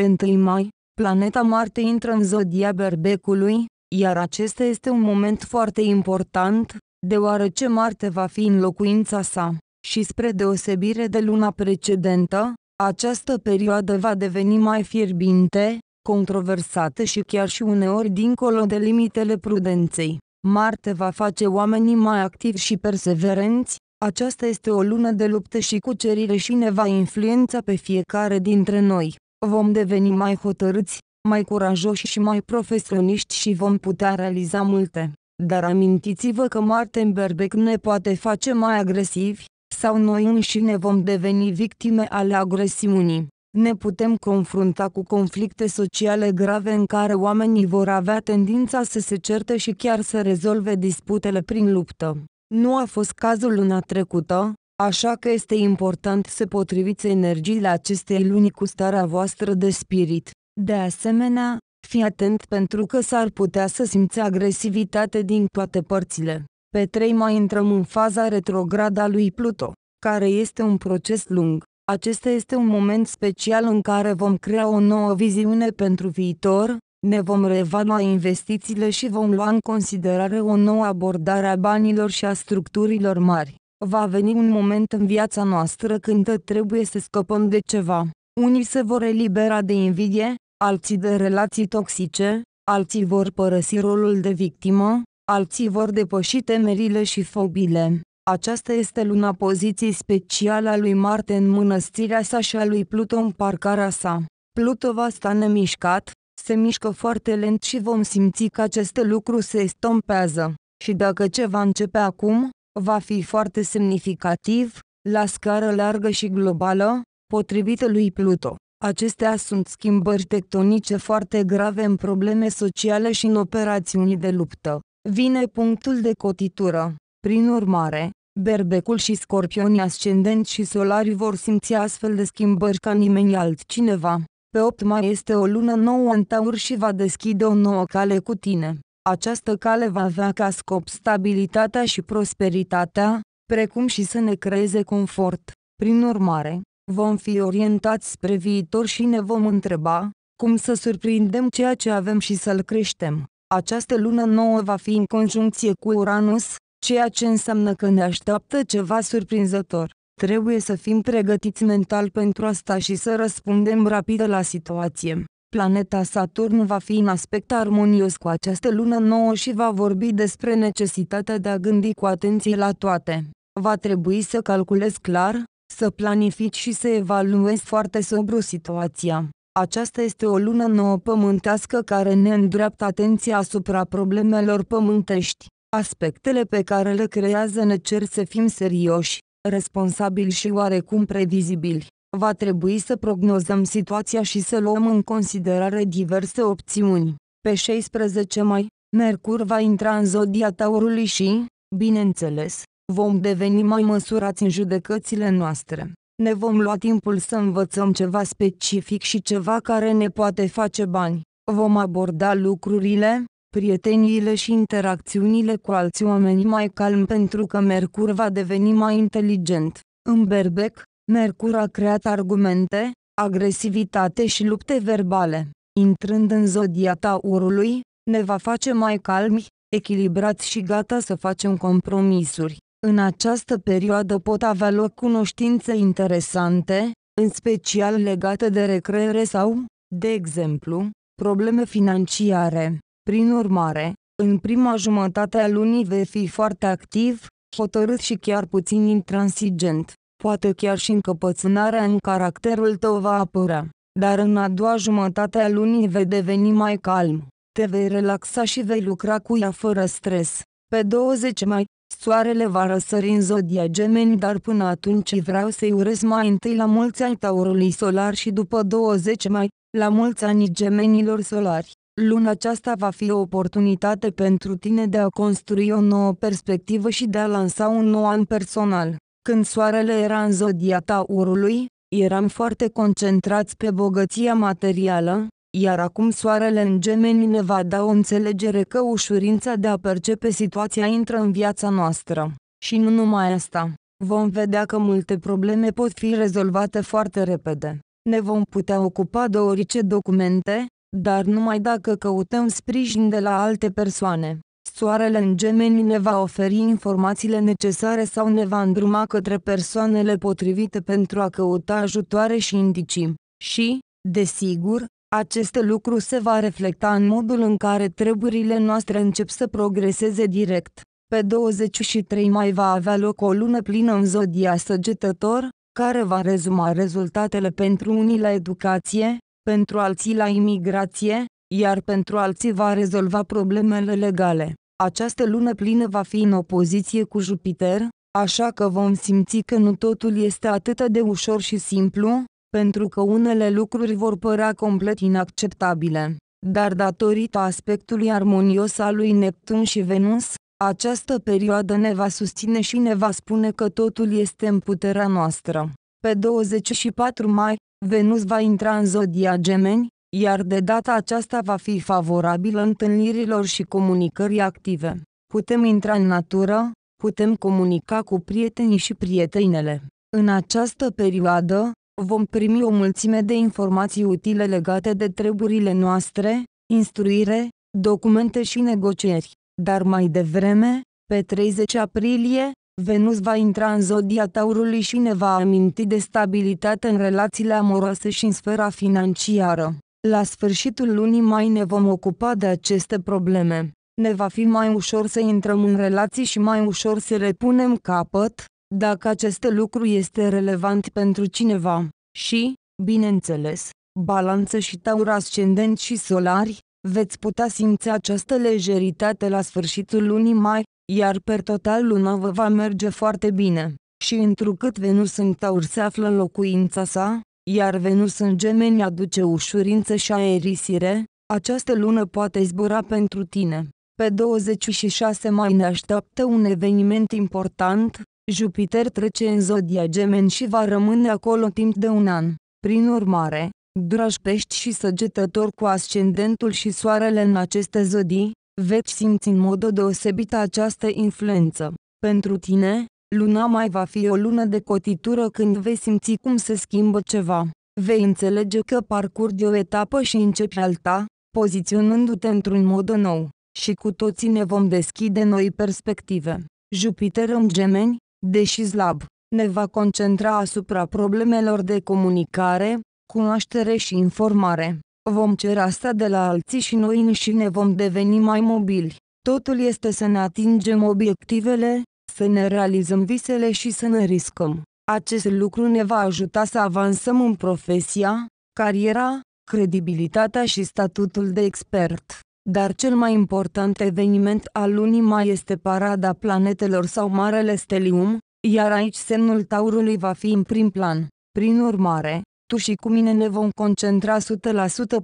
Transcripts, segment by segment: Pe 1 mai, planeta Marte intră în zodia berbecului, iar acesta este un moment foarte important, deoarece Marte va fi în locuința sa, și spre deosebire de luna precedentă, această perioadă va deveni mai fierbinte, controversată și chiar și uneori dincolo de limitele prudenței. Marte va face oamenii mai activi și perseverenți, aceasta este o lună de luptă și cucerire și ne va influența pe fiecare dintre noi. Vom deveni mai hotărâți, mai curajoși și mai profesioniști și vom putea realiza multe. Dar amintiți-vă că Marte în berbec ne poate face mai agresivi, sau noi înșine vom deveni victime ale agresiunii. Ne putem confrunta cu conflicte sociale grave în care oamenii vor avea tendința să se certe și chiar să rezolve disputele prin luptă. Nu a fost cazul luna trecută, așa că este important să potriviți energiile acestei luni cu starea voastră de spirit. De asemenea, fii atent pentru că s-ar putea să simți agresivitate din toate părțile. Pe 3 mai intrăm în faza retrogradă a lui Pluto, care este un proces lung. Acesta este un moment special în care vom crea o nouă viziune pentru viitor, ne vom reevalua investițiile și vom lua în considerare o nouă abordare a banilor și a structurilor mari. Va veni un moment în viața noastră când trebuie să scăpăm de ceva. Unii se vor elibera de invidie, alții de relații toxice, alții vor părăsi rolul de victimă, alții vor depăși temerile și fobiile. Aceasta este luna poziției speciale a lui Marte în mănăstirea sa și a lui Pluto în parcarea sa. Pluto va sta nemișcat, se mișcă foarte lent și vom simți că acest lucru se estompează. Și dacă ceva începe acum, va fi foarte semnificativ, la scară largă și globală, potrivit lui Pluto. Acestea sunt schimbări tectonice foarte grave în probleme sociale și în operațiuni de luptă. Vine punctul de cotitură. Prin urmare, berbecul și scorpionii ascendenți și solari vor simți astfel de schimbări ca nimeni altcineva. Pe 8 mai este o lună nouă în Taur și va deschide o nouă cale cu tine. Această cale va avea ca scop stabilitatea și prosperitatea, precum și să ne creeze confort. Prin urmare, vom fi orientați spre viitor și ne vom întreba cum să surprindem ceea ce avem și să-l creștem. Această lună nouă va fi în conjuncție cu Uranus, ceea ce înseamnă că ne așteaptă ceva surprinzător. Trebuie să fim pregătiți mental pentru asta și să răspundem rapid la situație. Planeta Saturn va fi în aspect armonios cu această lună nouă și va vorbi despre necesitatea de a gândi cu atenție la toate. Va trebui să calculezi clar, să planifici și să evaluezi foarte sobru situația. Aceasta este o lună nouă pământească care ne îndreaptă atenția asupra problemelor pământești. Aspectele pe care le creează ne cer să fim serioși, responsabili și oarecum previzibili. Va trebui să prognozăm situația și să luăm în considerare diverse opțiuni. Pe 16 mai, Mercur va intra în zodia Taurului și, bineînțeles, vom deveni mai măsurați în judecățile noastre. Ne vom lua timpul să învățăm ceva specific și ceva care ne poate face bani. Vom aborda lucrurile, prieteniile și interacțiunile cu alți oameni mai calm pentru că Mercur va deveni mai inteligent. În berbec, Mercur a creat argumente, agresivitate și lupte verbale. Intrând în zodia Taurului, ne va face mai calmi, echilibrați și gata să facem compromisuri. În această perioadă pot avea loc cunoștințe interesante, în special legate de recreere sau, de exemplu, probleme financiare. Prin urmare, în prima jumătate a lunii vei fi foarte activ, hotărât și chiar puțin intransigent. Poate chiar și încăpățânarea în caracterul tău va apărea. Dar în a doua jumătate a lunii vei deveni mai calm. Te vei relaxa și vei lucra cu ea fără stres. Pe 20 mai, Soarele va răsări în zodia Gemeni, dar până atunci vreau să-i urez mai întâi la mulți ani Taurului solar și după 20 mai, la mulți ani Gemenilor solari. Luna aceasta va fi o oportunitate pentru tine de a construi o nouă perspectivă și de a lansa un nou an personal. Când soarele era în zodia Taurului, eram foarte concentrați pe bogăția materială, iar acum soarele în Gemeni ne va da o înțelegere că ușurința de a percepe situația intră în viața noastră. Și nu numai asta, vom vedea că multe probleme pot fi rezolvate foarte repede. Ne vom putea ocupa de orice documente, dar numai dacă căutăm sprijin de la alte persoane. Soarele în Gemeni ne va oferi informațiile necesare sau ne va îndruma către persoanele potrivite pentru a căuta ajutoare și indicii. Și, desigur, acest lucru se va reflecta în modul în care treburile noastre încep să progreseze direct. Pe 23 mai va avea loc o lună plină în zodia Săgetător, care va rezuma rezultatele pentru unii la educație, pentru alții la imigrație, iar pentru alții va rezolva problemele legale. Această lună plină va fi în opoziție cu Jupiter, așa că vom simți că nu totul este atât de ușor și simplu, pentru că unele lucruri vor părea complet inacceptabile. Dar datorită aspectului armonios al lui Neptun și Venus, această perioadă ne va susține și ne va spune că totul este în puterea noastră. Pe 24 mai, Venus va intra în zodia Gemeni, iar de data aceasta va fi favorabilă întâlnirilor și comunicării active. Putem intra în natură, putem comunica cu prietenii și prietenele. În această perioadă, vom primi o mulțime de informații utile legate de treburile noastre, instruire, documente și negocieri. Dar mai devreme, pe 30 aprilie, Venus va intra în zodia Taurului și ne va aminti de stabilitate în relațiile amoroase și în sfera financiară. La sfârșitul lunii mai ne vom ocupa de aceste probleme. Ne va fi mai ușor să intrăm în relații și mai ușor să le punem capăt, dacă acest lucru este relevant pentru cineva. Și, bineînțeles, Balanță și Taur ascendent și solari, veți putea simți această lejeritate la sfârșitul lunii mai, iar per total luna vă va merge foarte bine. Și întrucât Venus în Taur se află în locuința sa, iar Venus în Gemeni aduce ușurință și aerisire, această lună poate zbura pentru tine. Pe 26 mai ne așteaptă un eveniment important, Jupiter trece în zodia Gemeni și va rămâne acolo timp de un an. Prin urmare, dragi pești și săgetători cu ascendentul și soarele în aceste zodii, veți simți în mod deosebit această influență. Pentru tine, luna mai va fi o lună de cotitură când vei simți cum se schimbă ceva. Vei înțelege că parcurgi o etapă și începi alta, poziționându-te într-un mod nou. Și cu toții ne vom deschide noi perspective. Jupiter în Gemeni, deși slab, ne va concentra asupra problemelor de comunicare, cunoaștere și informare. Vom cere asta de la alții și noi înșine vom deveni mai mobili. Totul este să ne atingem obiectivele, să ne realizăm visele și să ne riscăm. Acest lucru ne va ajuta să avansăm în profesia, cariera, credibilitatea și statutul de expert. Dar cel mai important eveniment al lunii mai este parada planetelor sau marele Stellium, iar aici semnul Taurului va fi în prim plan. Prin urmare, tu și cu mine ne vom concentra 100%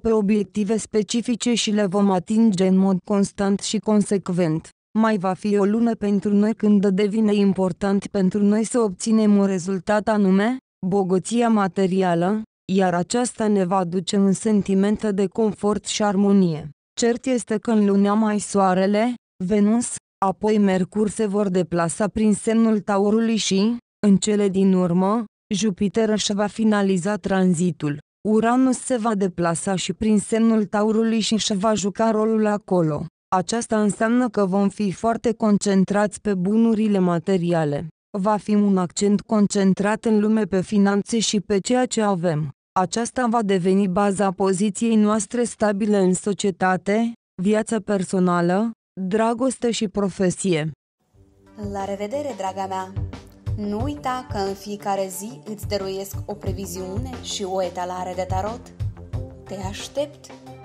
pe obiective specifice și le vom atinge în mod constant și consecvent. Mai va fi o lună pentru noi când devine important pentru noi să obținem un rezultat anume, bogăția materială, iar aceasta ne va aduce un sentiment de confort și armonie. Cert este că în luna mai Soarele, Venus, apoi Mercur se vor deplasa prin semnul Taurului și, în cele din urmă, Jupiter își va finaliza tranzitul. Uranus se va deplasa și prin semnul Taurului și își va juca rolul acolo. Aceasta înseamnă că vom fi foarte concentrați pe bunurile materiale. Va fi un accent concentrat în lume pe finanțe și pe ceea ce avem. Aceasta va deveni baza poziției noastre stabile în societate, viața personală, dragoste și profesie. La revedere, draga mea! Nu uita că în fiecare zi îți dăruiesc o previziune și o etalare de tarot. Te aștept!